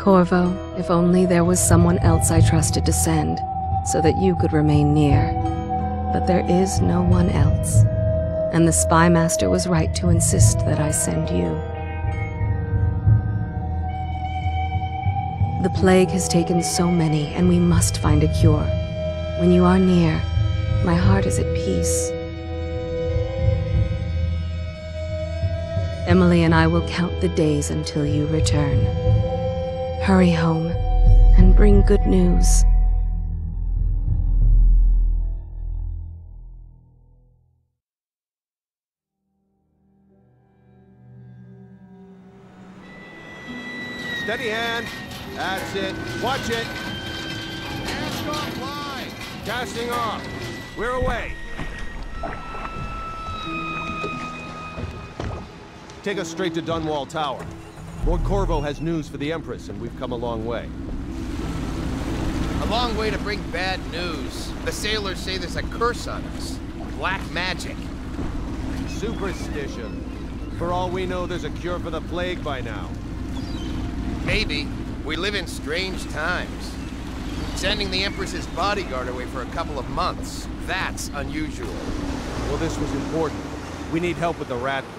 Corvo, if only there was someone else I trusted to send, so that you could remain near. But there is no one else, and the Spymaster was right to insist that I send you. The plague has taken so many, and we must find a cure. When you are near, my heart is at peace. Emily and I will count the days until you return. Hurry home and bring good news. Steady hand. That's it. Watch it. Cast offline. Casting off. We're away. Take us straight to Dunwall Tower. Lord Corvo has news for the Empress, and we've come a long way. A long way to bring bad news. The sailors say there's a curse on us. Black magic. Superstition. For all we know, there's a cure for the plague by now. Maybe. We live in strange times. Sending the Empress's bodyguard away for a couple of months. That's unusual. Well, this was important. We need help with the rat plague.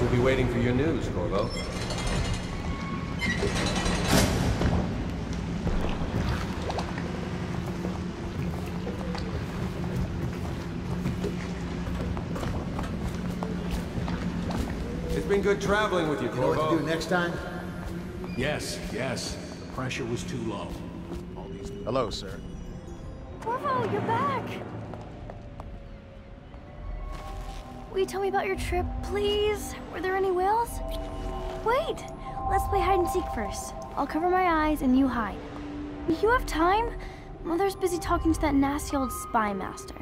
We'll be waiting for your news, Corvo. It's been good traveling with you, Corvo. You know what to do next time? Yes, yes. The pressure was too low. All these... Hello, sir. Corvo, you're back! Will you tell me about your trip, please? Were there any whales? Wait! Let's play hide and seek first. I'll cover my eyes and you hide. Do you have time? Mother's busy talking to that nasty old spy master.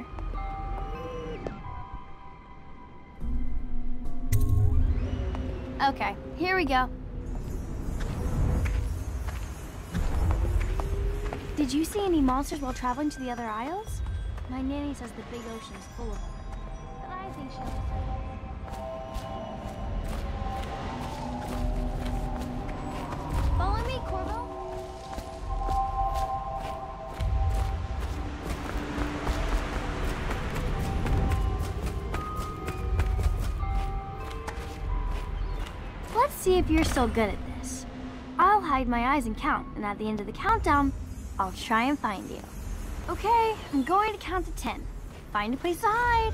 Okay, here we go. Did you see any monsters while traveling to the other isles? My nanny says the big ocean is full of them. Follow me, Corvo. Let's see if you're still good at this. I'll hide my eyes and count, and at the end of the countdown, I'll try and find you. Okay, I'm going to count to 10. Find a place to hide.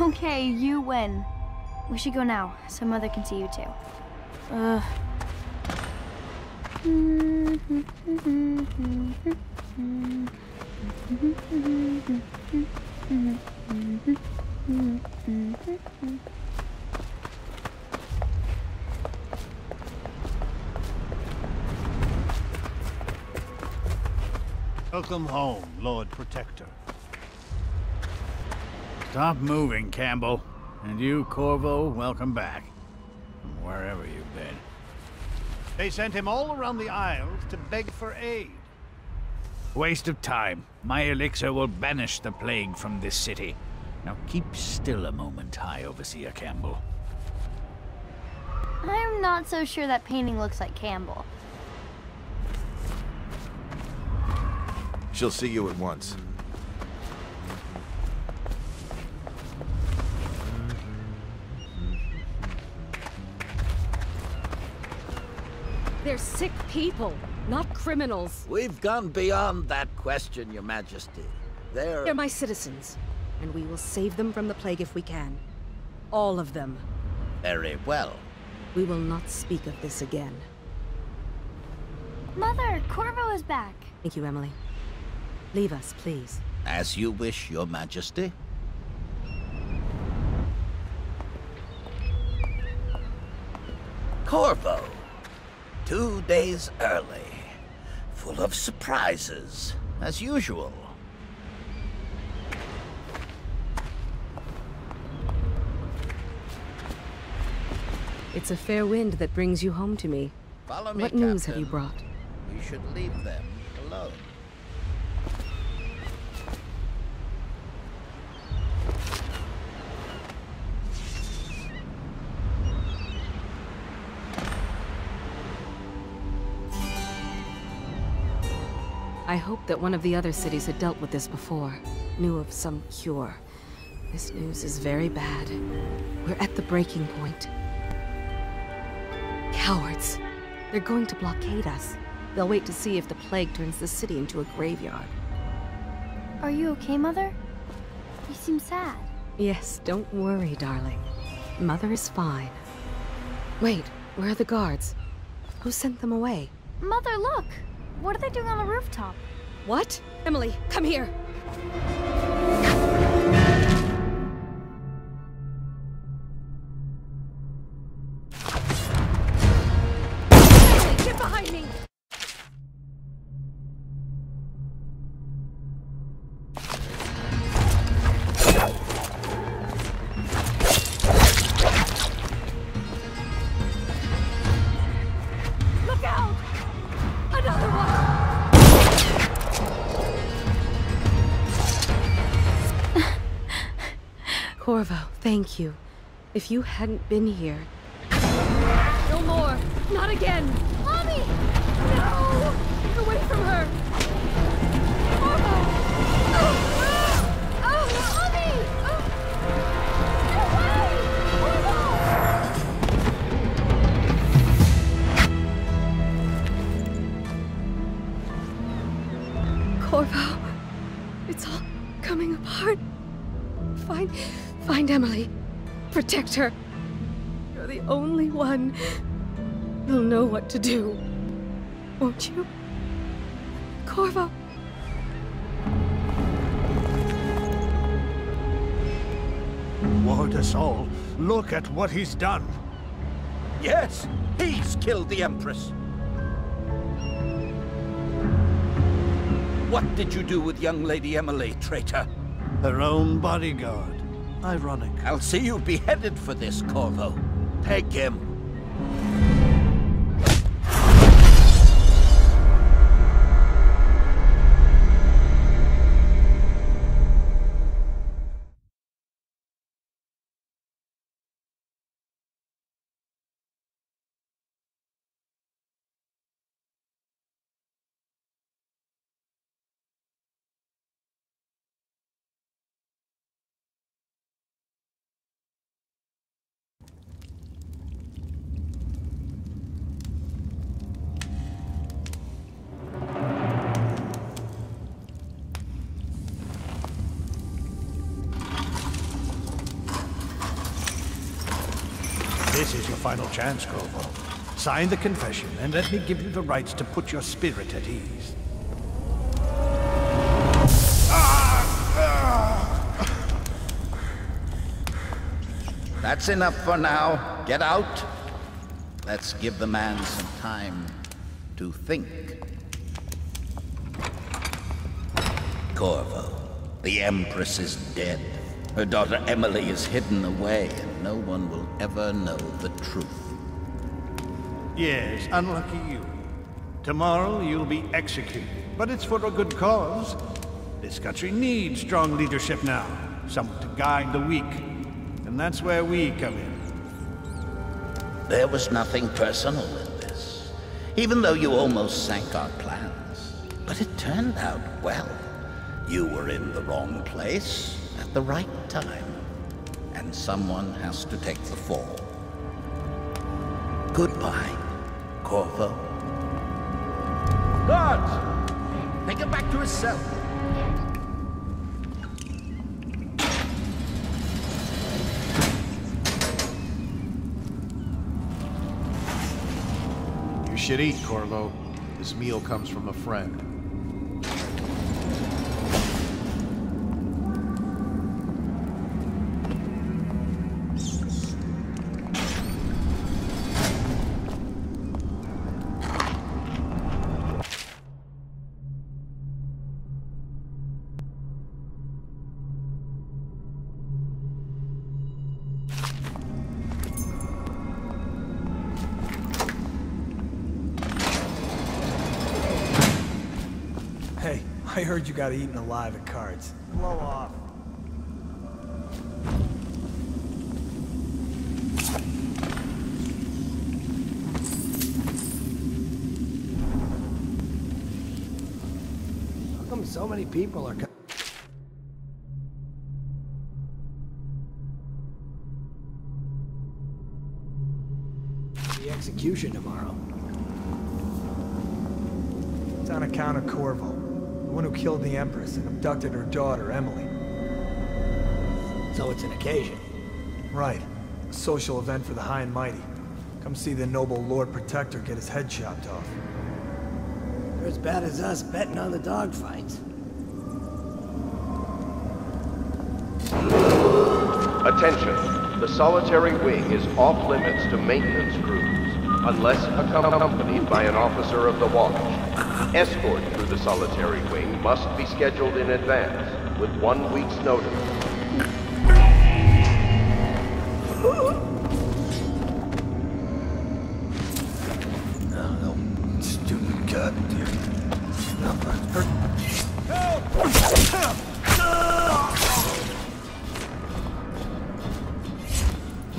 Okay, you win. We should go now, so Mother can see you too. Ugh. Welcome home, Lord Protector. Stop moving, Campbell. And you, Corvo, welcome back. From wherever you've been. They sent him all around the Isles to beg for aid. Waste of time. My elixir will banish the plague from this city. Now keep still a moment, High Overseer Campbell. I'm not so sure that painting looks like Campbell. She'll see you at once. They're sick people, not criminals. We've gone beyond that question, Your Majesty. They're my citizens, and we will save them from the plague if we can. All of them. Very well. We will not speak of this again. Mother, Corvo is back. Thank you, Emily. Leave us, please. As you wish, Your Majesty. Corvo. 2 days early, full of surprises, as usual. It's a fair wind that brings you home to me. Follow me, Captain. What news have you brought? We should leave them alone. I hoped that one of the other cities had dealt with this before, knew of some cure. This news is very bad. We're at the breaking point. Cowards. They're going to blockade us. They'll wait to see if the plague turns the city into a graveyard. Are you okay, Mother? You seem sad. Yes, don't worry, darling. Mother is fine. Wait, where are the guards? Who sent them away? Mother, look! What are they doing on the rooftop? What? Emily, come here! Emily, get behind me! Corvo, thank you. If you hadn't been here... No more! Not again! Mommy! No! Get away from her! Corvo! Oh! Oh! Mommy! Oh! Get away! Corvo! Corvo! It's all coming apart. Find Emily. Protect her. You're the only one who'll know what to do. Won't you? Corvo. Ward us all. Look at what he's done. Yes, he's killed the Empress. What did you do with young Lady Emily, traitor? Her own bodyguard. Ironic. I'll see you beheaded for this, Corvo. Take him. This is your final chance, Corvo. Sign the confession, and let me give you the rights to put your spirit at ease. That's enough for now. Get out. Let's give the man some time to think. Corvo, the Empress is dead. Her daughter Emily is hidden away, and no one will ever know the truth. Yes, unlucky you. Tomorrow you'll be executed, but it's for a good cause. This country needs strong leadership now, someone to guide the weak. And that's where we come in. There was nothing personal in this, even though you almost sank our plans. But it turned out well. You were in the wrong place at the right time, and someone has to take the fall. Goodbye, Corvo. Guards! Take him back to his cell. You should eat, Corvo. This meal comes from a friend. I heard you got eaten alive at cards. Blow off. How come so many people are coming? The execution tomorrow. It's on account of Corvo. The one who killed the Empress and abducted her daughter, Emily. So it's an occasion. Right. A social event for the high and mighty. Come see the noble Lord Protector get his head chopped off. They're as bad as us betting on the dogfights. Attention. The solitary wing is off limits to maintenance crews, unless accompanied by an officer of the watch. Escort through the solitary wing must be scheduled in advance, with 1 week's notice. No, stupid goddamn number. Help!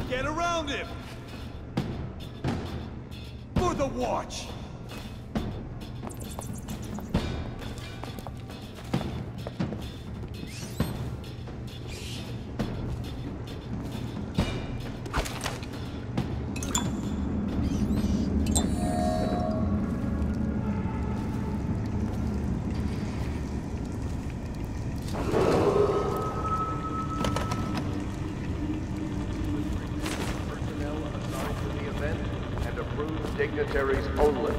Get around him! For the watch! Dignitaries only.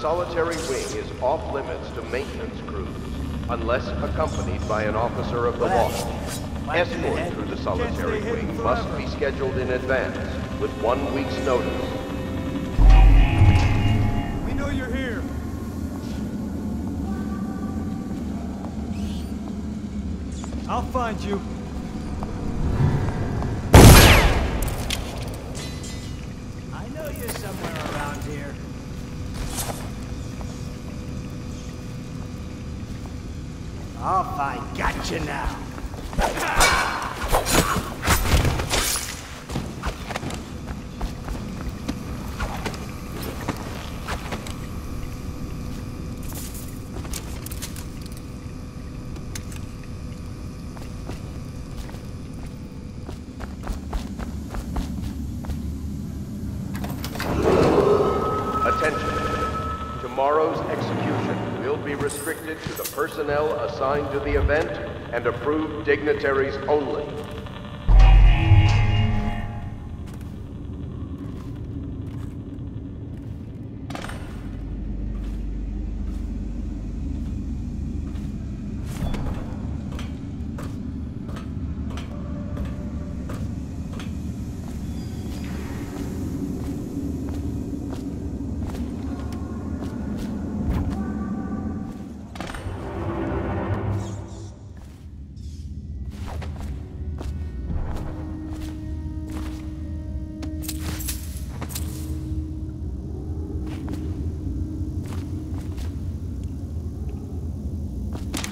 Solitary wing is off limits to maintenance crews, unless accompanied by an officer of the watch. Escort through the solitary wing must be scheduled in advance, with 1 week's notice. We know you're here. I'll find you. I know you're somewhere around here. Off I got you now. Personnel assigned to the event and approved dignitaries only.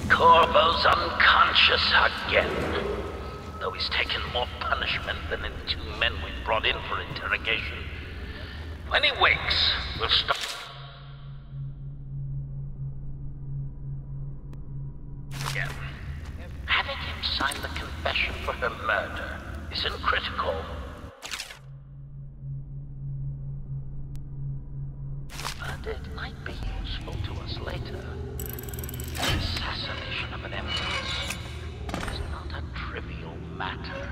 Corvo's unconscious again, though he's taken more punishment than the two men we brought in for interrogation. When he wakes, we'll stop. Yeah. Having him sign the confession for her murder isn't critical. But it might be useful to us later. The assassination of an empress is not a trivial matter.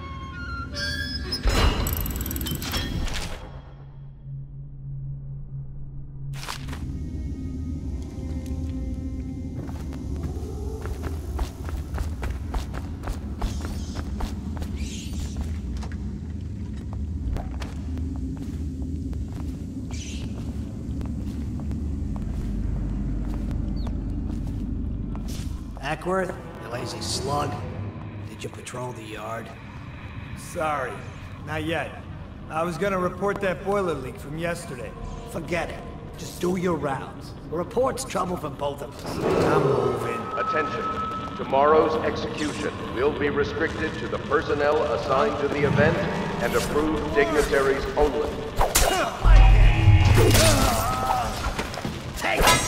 Ackworth, you lazy slug. Did you patrol the yard? Sorry, not yet. I was gonna report that boiler leak from yesterday. Forget it. Just do your rounds. The report's trouble for both of us. I'm moving. Attention. Tomorrow's execution will be restricted to the personnel assigned to the event and approved dignitaries only. Take it!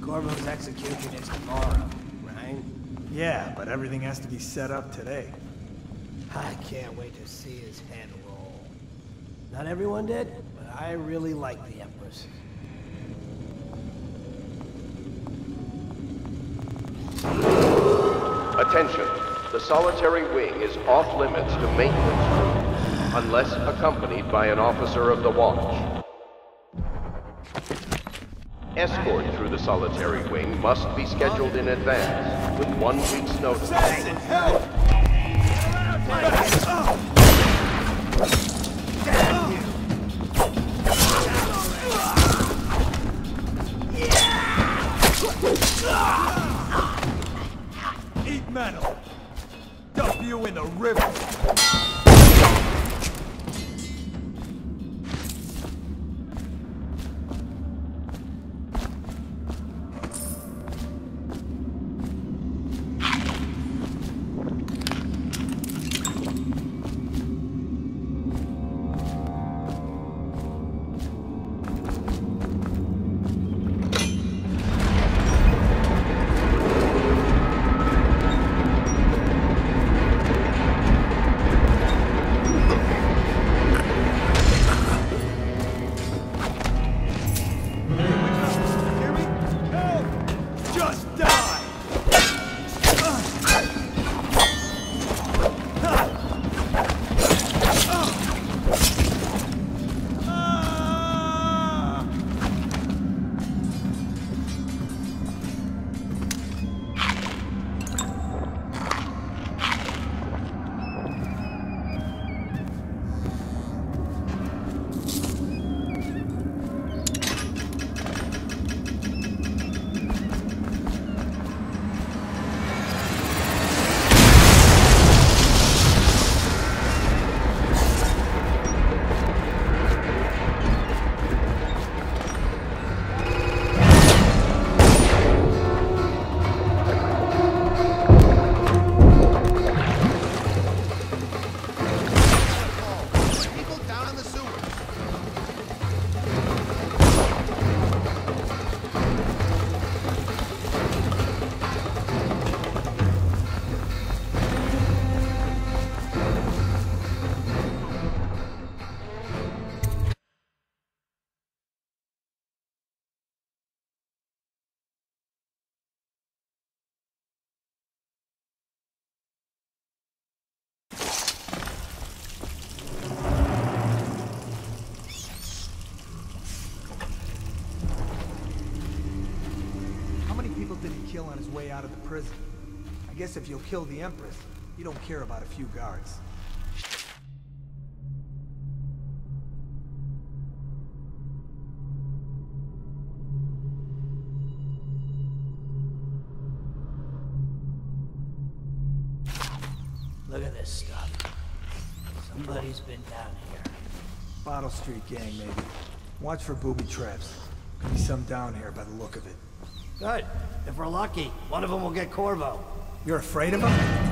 Corvo's execution is tomorrow, right? Yeah, but everything has to be set up today. I can't wait to see his head roll. Not everyone did, but I really like the Empress. Attention! The solitary wing is off limits to maintenance, unless accompanied by an officer of the watch. Escort through the solitary wing must be scheduled in advance, with 1 week's notice. Eat metal! Dump you in the river! did he kill on his way out of the prison? I guess if you'll kill the Empress, you don't care about a few guards. Look at this stuff. Somebody's been down here. Bottle Street gang, maybe. Watch for booby traps. Could be some down here by the look of it. Good. If we're lucky, one of them will get Corvo. You're afraid of him?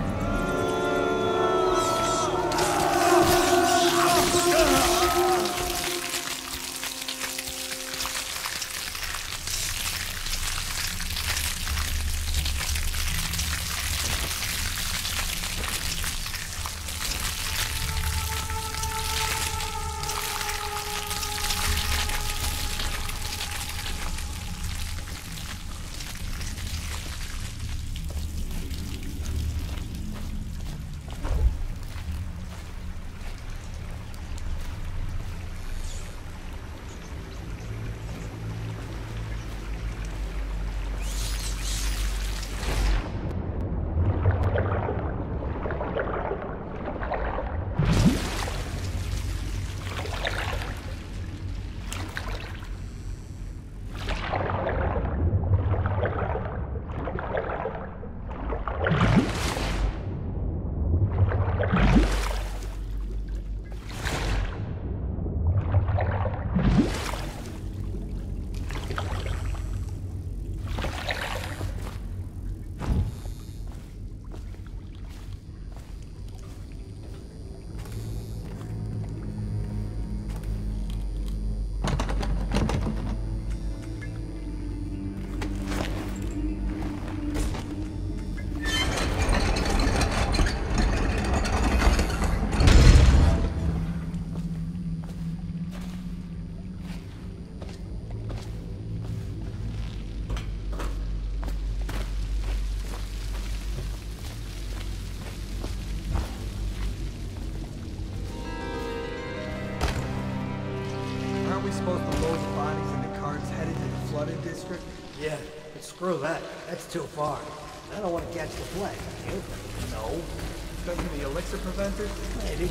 Screw that. That's too far. I don't want to catch the plague. You? No. Because of the elixir preventer? Maybe.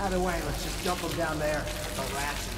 Either way, let's just dump them down there. The rats.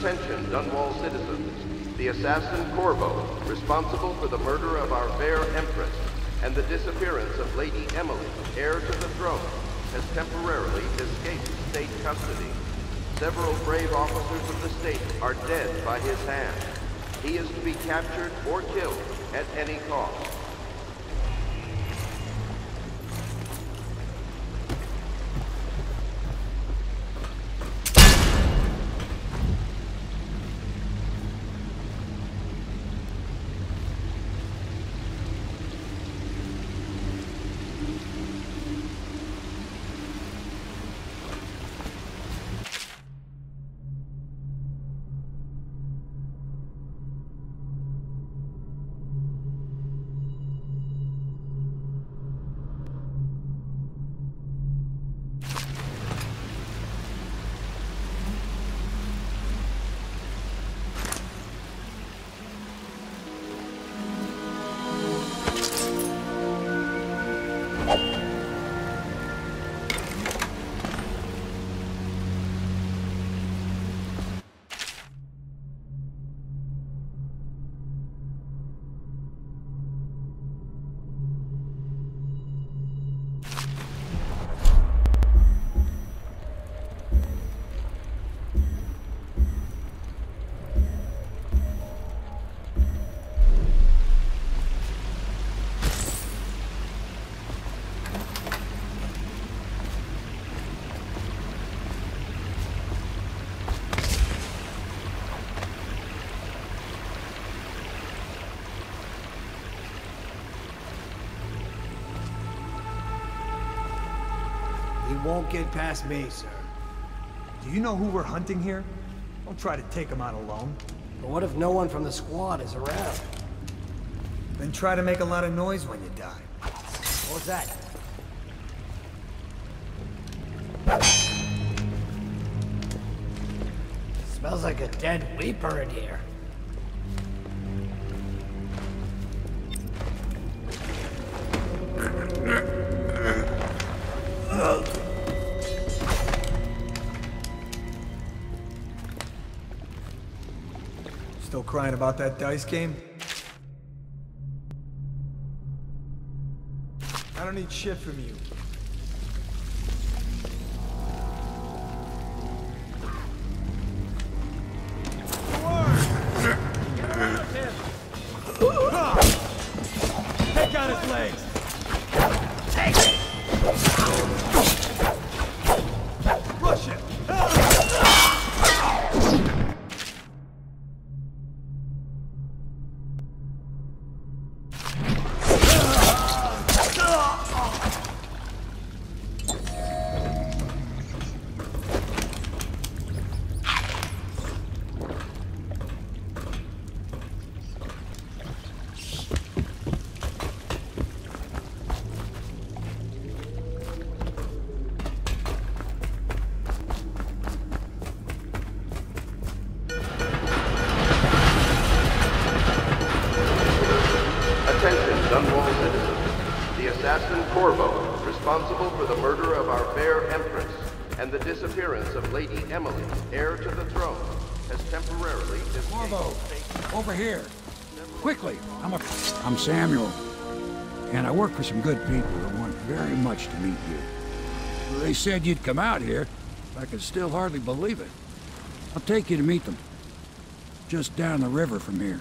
Attention, Dunwall citizens. The assassin Corvo, responsible for the murder of our fair Empress and the disappearance of Lady Emily, heir to the throne, has temporarily escaped state custody. Several brave officers of the state are dead by his hand. He is to be captured or killed at any cost. It won't get past me, sir. Do you know who we're hunting here? Don't try to take them out alone. But what if no one from the squad is around? Then try to make a lot of noise when you die. What was that? Smells like a dead weeper in here. Still crying about that dice game? I don't need shit from you. Corvo, responsible for the murder of our fair Empress and the disappearance of Lady Emily, heir to the throne, has temporarily disappeared. Corvo, over here. Quickly. I'm Samuel, and I work for some good people who want very much to meet you. They said you'd come out here, but I could still hardly believe it. I'll take you to meet them, just down the river from here.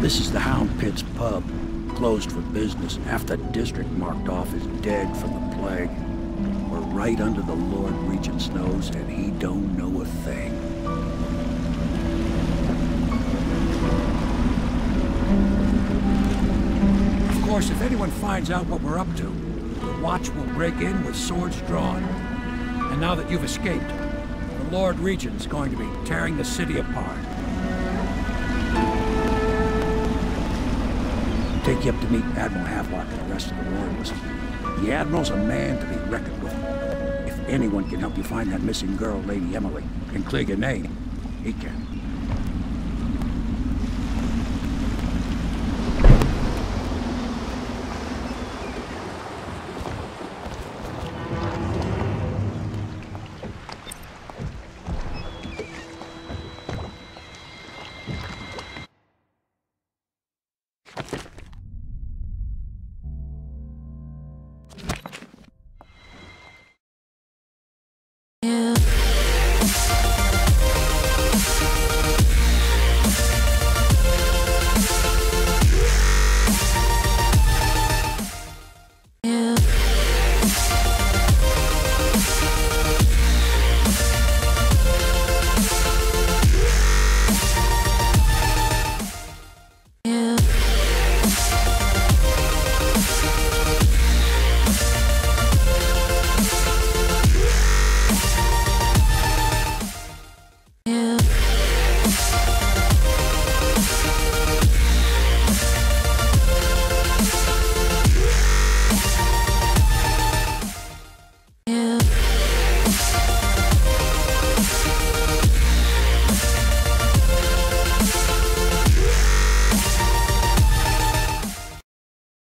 This is the Hound Pits pub, closed for business. Half the district marked off is dead from the plague. We're right under the Lord Regent's nose, and he don't know a thing. Of course, if anyone finds out what we're up to, the watch will break in with swords drawn. And now that you've escaped, the Lord Regent's going to be tearing the city apart. Take you up to meet Admiral Havelock and the rest of the royalists. The Admiral's a man to be reckoned with. If anyone can help you find that missing girl, Lady Emily, and clear your name, he can. Yeah.